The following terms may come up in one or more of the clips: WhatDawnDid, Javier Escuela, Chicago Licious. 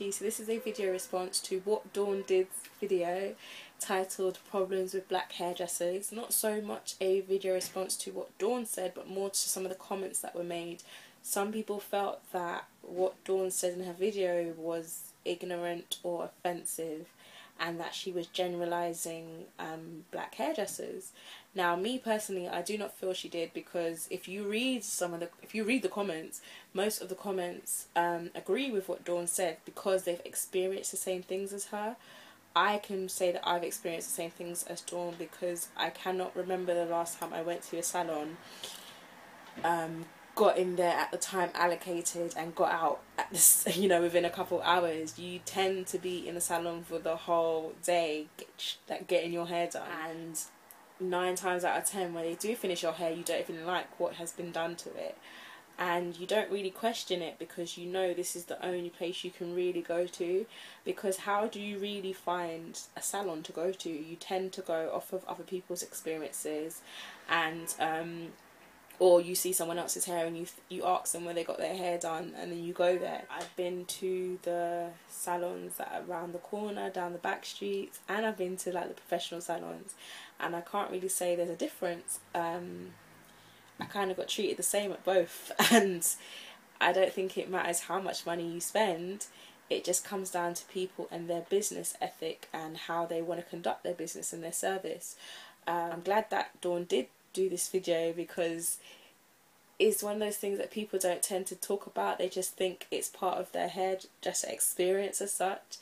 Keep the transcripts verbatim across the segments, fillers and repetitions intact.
you. So this is a video response to What Dawn Did's video titled Problems with Black Hairdressers. Not so much a video response to what Dawn said, but more to some of the comments that were made. Some people felt that what Dawn said in her video was ignorant or offensive, and that she was generalising um, black hairdressers. Now, me personally, I do not feel she did, because if you read some of the, if you read the comments, most of the comments um, agree with what Dawn said because they've experienced the same things as her. I can say that I've experienced the same things as Dawn because I cannot remember the last time I went to a salon, um, got in there at the time allocated and got out at this, you know, within a couple hours. You tend to be in the salon for the whole day, get, like getting your hair done, and nine times out of ten when they do finish your hair, you don't even like what has been done to it, and you don't really question it because you know this is the only place you can really go to. Because how do you really find a salon to go to? You tend to go off of other people's experiences, and um or you see someone else's hair and you you ask them where they got their hair done, and then you go there. I've been to the salons that are around the corner, down the back streets, and I've been to like the professional salons, and I can't really say there's a difference. Um, I kind of got treated the same at both, and I don't think it matters how much money you spend. It just comes down to people and their business ethic and how they want to conduct their business and their service. Um, I'm glad that Dawn did do this video, because it's one of those things that people don't tend to talk about. They just think it's part of their hairdresser experience as such.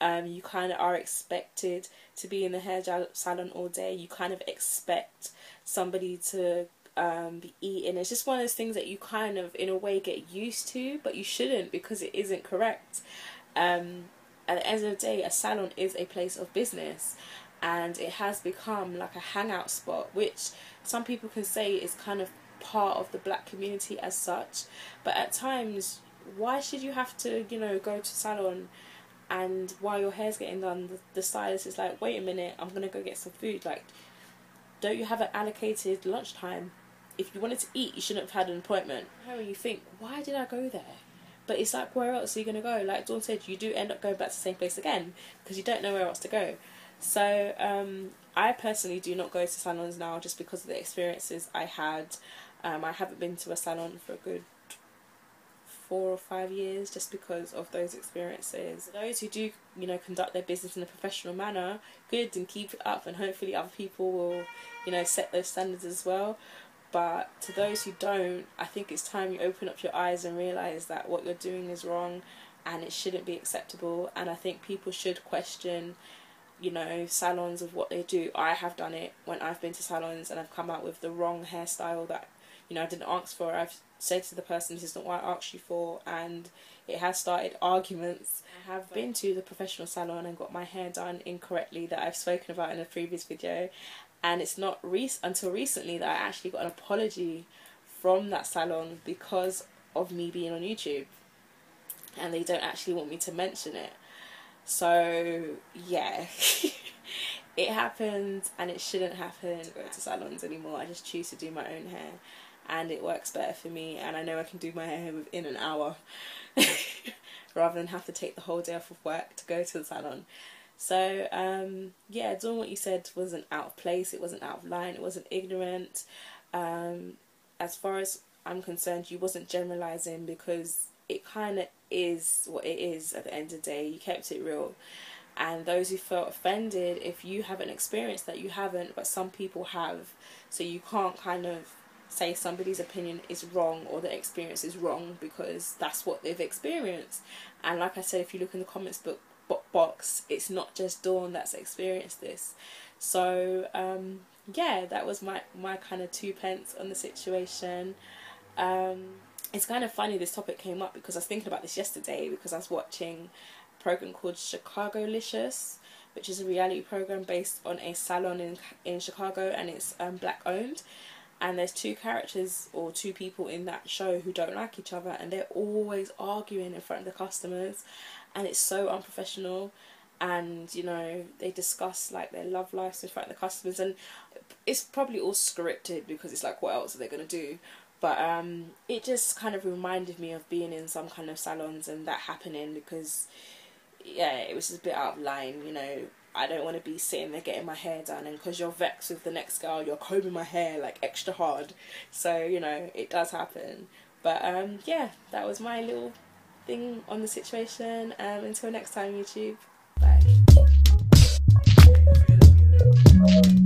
Um, you kind of are expected to be in the hair salon all day. You kind of expect somebody to um, be eating. It's just one of those things that you kind of in a way get used to, but you shouldn't, because it isn't correct. Um, at the end of the day, a salon is a place of business, and it has become like a hangout spot, which some people can say is kind of part of the black community as such. But at times, why should you have to, you know, go to salon, and while your hair's getting done, the, the stylist is like, wait a minute, I'm gonna go get some food. Like, don't you have an allocated lunchtime? If you wanted to eat, you shouldn't have had an appointment. How you think, why did I go there? But it's like, where else are you gonna go? Like Dawn said, you do end up going back to the same place again because you don't know where else to go. So um, I personally do not go to salons now just because of the experiences I had. Um, I haven't been to a salon for a good four or five years just because of those experiences. Those who do, you know, conduct their business in a professional manner, good, and keep it up, and hopefully other people will, you know, set those standards as well. But to those who don't, I think it's time you open up your eyes and realise that what you're doing is wrong and it shouldn't be acceptable. And I think people should question, you know, salons of what they do. I have done it when I've been to salons and I've come out with the wrong hairstyle that, you know, I didn't ask for. I've said to the person, this is not what I asked you for, and it has started arguments. I have been to the professional salon and got my hair done incorrectly that I've spoken about in a previous video, and it's not re- until recently that I actually got an apology from that salon because of me being on YouTube, and they don't actually want me to mention it. So yeah, it happens, and it shouldn't happen. I go to salons anymore. I just choose to do my own hair, and it works better for me, and I know I can do my hair within an hour rather than have to take the whole day off of work to go to the salon. So um, yeah, doing what you said wasn't out of place, it wasn't out of line, it wasn't ignorant. Um, as far as I'm concerned, you wasn't generalising, because it kind of is what it is at the end of the day. You kept it real. And those who felt offended, if you haven't experienced that, you haven't, but some people have, so you can't kind of say somebody's opinion is wrong or their experience is wrong because that's what they've experienced. And like I said, if you look in the comments book box, it's not just Dawn that's experienced this. So um, yeah, that was my, my kind of two pence on the situation. Um, It's kind of funny this topic came up because I was thinking about this yesterday, because I was watching a program called Chicago Licious, which is a reality program based on a salon in in Chicago, and it's um, black owned. And there's two characters or two people in that show who don't like each other, and they're always arguing in front of the customers, and it's so unprofessional. And you know, they discuss like their love lives in front of the customers, and it's probably all scripted because it's like, what else are they gonna do? But um, it just kind of reminded me of being in some kind of salons and that happening, because yeah, it was just a bit out of line, you know. I don't want to be sitting there getting my hair done, and because you're vexed with the next girl, you're combing my hair like extra hard. So, you know, it does happen. But um, yeah, that was my little thing on the situation. Um, until next time, YouTube. Bye.